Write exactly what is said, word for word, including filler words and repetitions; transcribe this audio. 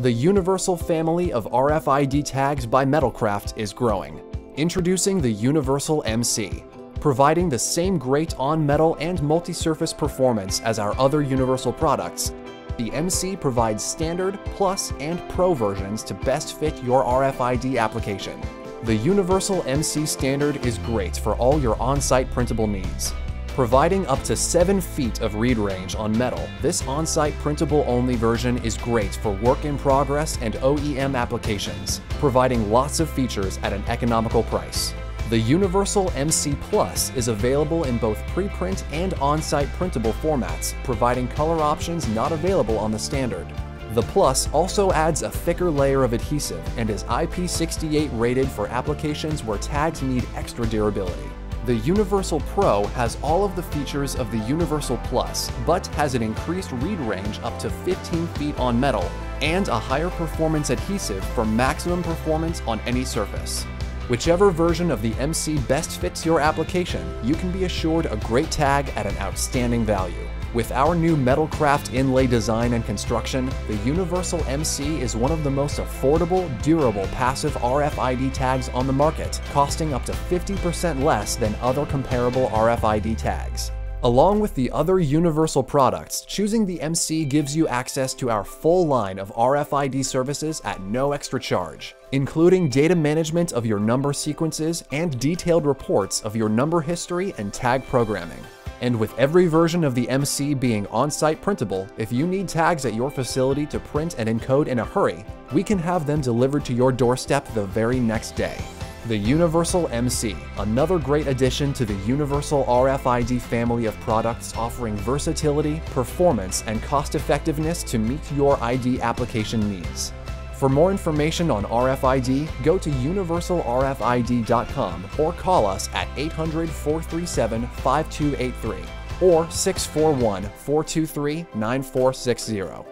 The universal family of R F I D tags by Metalcraft is growing. Introducing the Universal M C, providing the same great on-metal and multi-surface performance as our other universal products, the M C provides standard, plus, and pro versions to best fit your R F I D application. The Universal M C standard is great for all your on-site printable needs. Providing up to seven feet of read range on metal, this on-site printable-only version is great for work-in-progress and O E M applications, providing lots of features at an economical price. The Universal M C Plus is available in both preprint and on-site printable formats, providing color options not available on the standard. The Plus also adds a thicker layer of adhesive and is I P sixty-eight rated for applications where tags need extra durability. The Universal Pro has all of the features of the Universal Plus, but has an increased read range up to fifteen feet on metal and a higher performance adhesive for maximum performance on any surface. Whichever version of the M C best fits your application, you can be assured a great tag at an outstanding value. With our new Metalcraft inlay design and construction, the Universal M C is one of the most affordable, durable passive R F I D tags on the market, costing up to fifty percent less than other comparable R F I D tags. Along with the other universal products, choosing the M C gives you access to our full line of R F I D services at no extra charge, including data management of your number sequences and detailed reports of your number history and tag programming. And with every version of the M C being on-site printable, if you need tags at your facility to print and encode in a hurry, we can have them delivered to your doorstep the very next day. The Universal M C, another great addition to the universal R F I D family of products, offering versatility, performance, and cost-effectiveness to meet your I D application needs. For more information on R F I D, go to universal R F I D dot com or call us at eight hundred, four three seven, five two eight three or six four one, four two three, nine four six zero.